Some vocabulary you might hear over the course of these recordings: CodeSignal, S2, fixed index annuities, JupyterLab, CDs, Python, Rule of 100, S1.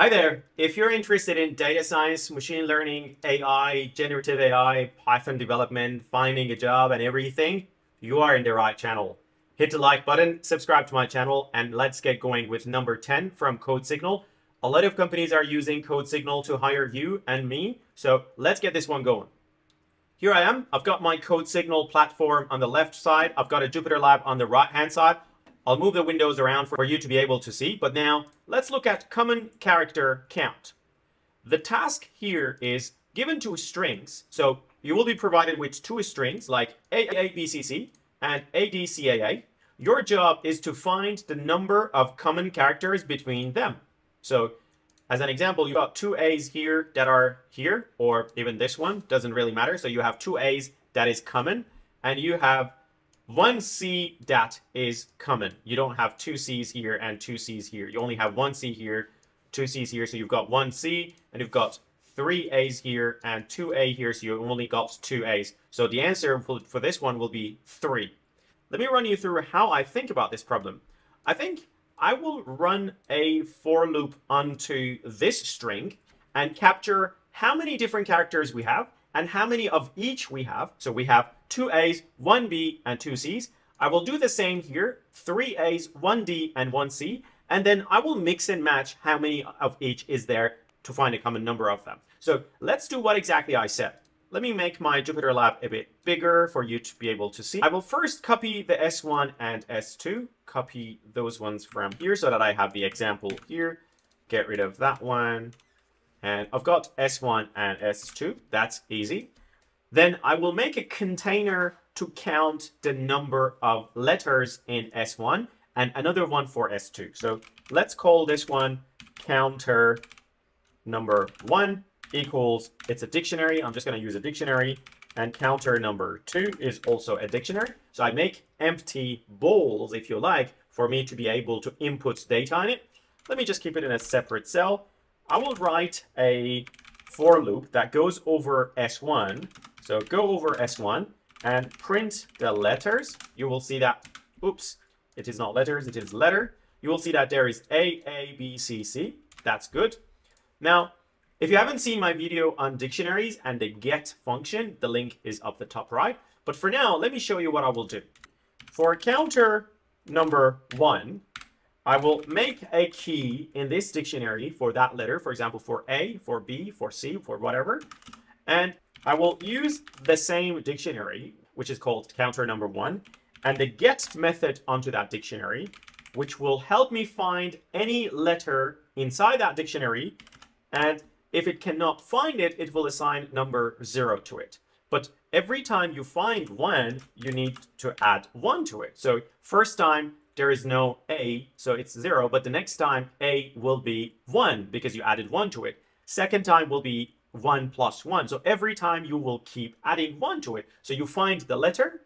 Hi there. If you're interested in data science, machine learning, AI, generative AI, Python development, finding a job and everything, you are in the right channel. Hit the like button, subscribe to my channel, and let's get going with number 10 from CodeSignal. A lot of companies are using CodeSignal to hire you and me, so let's get this one going. Here I am. I've got my CodeSignal platform on the left side. I've got a JupyterLab on the right-hand side. I'll move the windows around for you to be able to see, but now let's look at common character count. The task here is given two strings, so you will be provided with two strings like AABCC and ADCAA. Your job is to find the number of common characters between them. So as an example, you've got two A's here that are here, or even this one, doesn't really matter. So you have two A's that is common, and you have one C that is common. You don't have two C's here and two C's here. You only have one C here, two C's here. So you've got one C and you've got three A's here and two A here. So you only got two A's. So the answer for this one will be 3. Let me run you through how I think about this problem. I think I will run a for loop onto this string and capture how many different characters we have and how many of each we have. So we have two A's, one B, and two C's. I will do the same here, three A's, one D, and one C, and then I will mix and match how many of each is there to find a common number of them. So let's do what exactly I said. Let me make my JupyterLab a bit bigger for you to be able to see. I will first copy the S1 and S2, copy those ones from here so that I have the example here. Get rid of that one. And I've got S1 and S2, that's easy. Then I will make a container to count the number of letters in S1 and another one for S2. So let's call this one counter number 1 equals, it's a dictionary. I'm just going to use a dictionary, and counter number 2 is also a dictionary. So I make empty bowls, if you like, for me to be able to input data in it. Let me just keep it in a separate cell. I will write a for loop that goes over S1. So go over S1 and print the letters. You will see that, oops, it is not letters, it is letter. You will see that there is AABCC. That's good. Now, if you haven't seen my video on dictionaries and the get function, the link is up the top right. But for now, let me show you what I will do. For counter number 1, I will make a key in this dictionary for that letter, for example, for A, for B, for C, for whatever. And I will use the same dictionary, which is called counter number 1, and the get method onto that dictionary, which will help me find any letter inside that dictionary. And if it cannot find it, it will assign number 0 to it. But every time you find 1, you need to add 1 to it. So first time, there is no A, so it's 0, but the next time A will be 1 because you added 1 to it. Second time will be 1 plus 1. So every time you will keep adding 1 to it. So you find the letter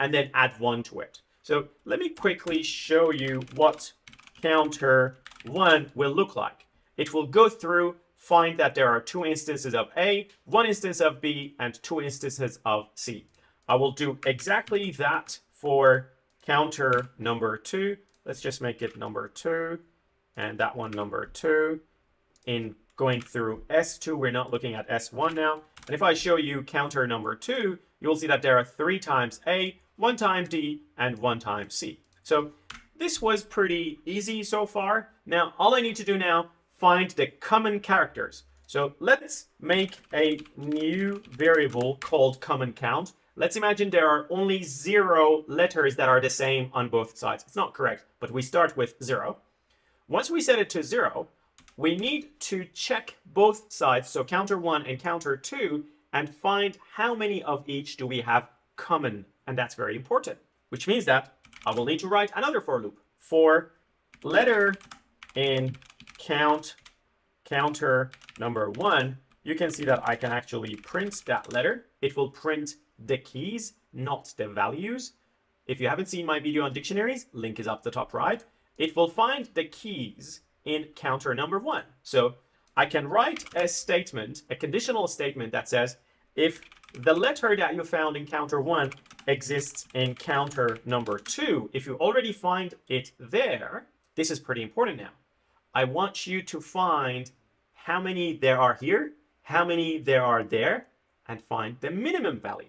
and then add 1 to it. So let me quickly show you what counter 1 will look like. It will go through, find that there are 2 instances of A, 1 instance of B, and 2 instances of C. I will do exactly that for counter number 2. Let's just make it number 2 and that one number 2. In going through S2, we're not looking at S1 now. And if I show you counter number 2, you will see that there are 3 times A, 1 time D, and 1 time C. So this was pretty easy so far. Now, all I need to do now, find the common characters. So let's make a new variable called common count. Let's imagine there are only 0 letters that are the same on both sides. It's not correct, but we start with 0. Once we set it to 0, we need to check both sides, so counter 1 and counter 2, and find how many of each do we have common, and that's very important, which means that I will need to write another for loop. For letter in counter number 1, you can see that I can actually print that letter. It will print the keys, not the values. If you haven't seen my video on dictionaries, link is up the top right. It will find the keys in counter number 1. So I can write a statement, a conditional statement that says, if the letter that you found in counter 1 exists in counter number 2, if you already find it there, this is pretty important now. I want you to find how many there are here, how many there are there, and find the minimum value.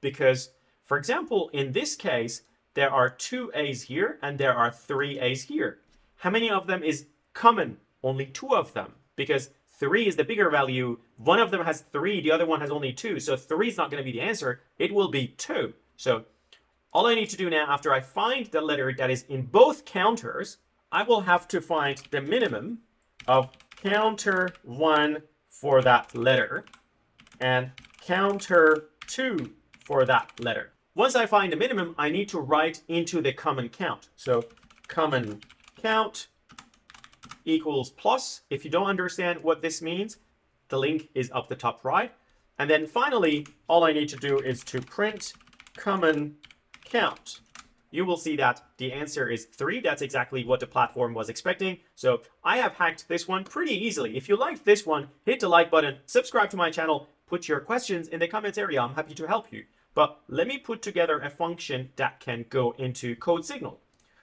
Because, for example, in this case, there are 2 A's here and there are 3 A's here. How many of them is common? Only 2 of them, because 3 is the bigger value. One of them has 3, the other one has only 2. So 3 is not going to be the answer. It will be 2. So all I need to do now, after I find the letter that is in both counters, I will have to find the minimum of counter 1 for that letter and counter 2 for that letter. Once I find the minimum, I need to write into the common count. So common count equals plus. If you don't understand what this means, the link is up the top right. And then finally, all I need to do is to print common count. You will see that the answer is 3. That's exactly what the platform was expecting. So I have hacked this one pretty easily. If you liked this one, hit the like button, subscribe to my channel, put your questions in the comments area. I'm happy to help you. But let me put together a function that can go into CodeSignal.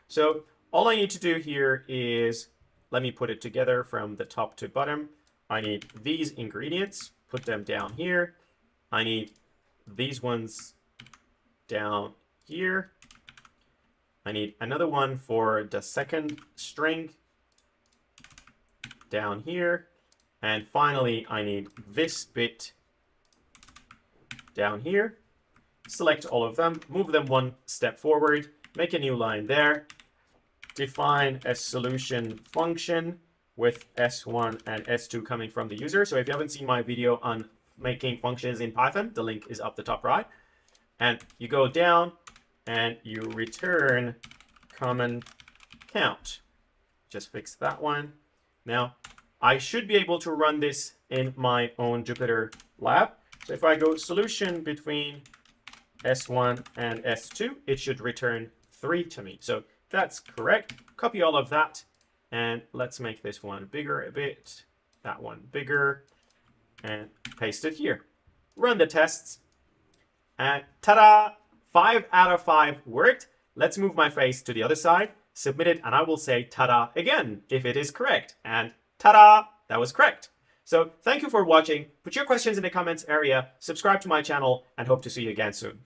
So all I need to do here is, let me put it together from the top to bottom. I need these ingredients, put them down here. I need these ones down here. I need another one for the second string down here. And finally, I need this bit down here. Select all of them, move them one step forward, make a new line there. Define a solution function with S1 and S2 coming from the user. So if you haven't seen my video on making functions in Python, the link is up the top right. And you go down and you return common count. Just fix that one. Now, I should be able to run this in my own JupyterLab. So if I go solution between S1 and S2, it should return 3 to me. So that's correct. Copy all of that. And let's make this one bigger a bit, that one bigger, and paste it here. Run the tests. And ta-da! 5 out of 5 worked. Let's move my face to the other side, submit it, and I will say ta-da again if it is correct. And ta-da! That was correct. So thank you for watching. Put your questions in the comments area, subscribe to my channel, and hope to see you again soon.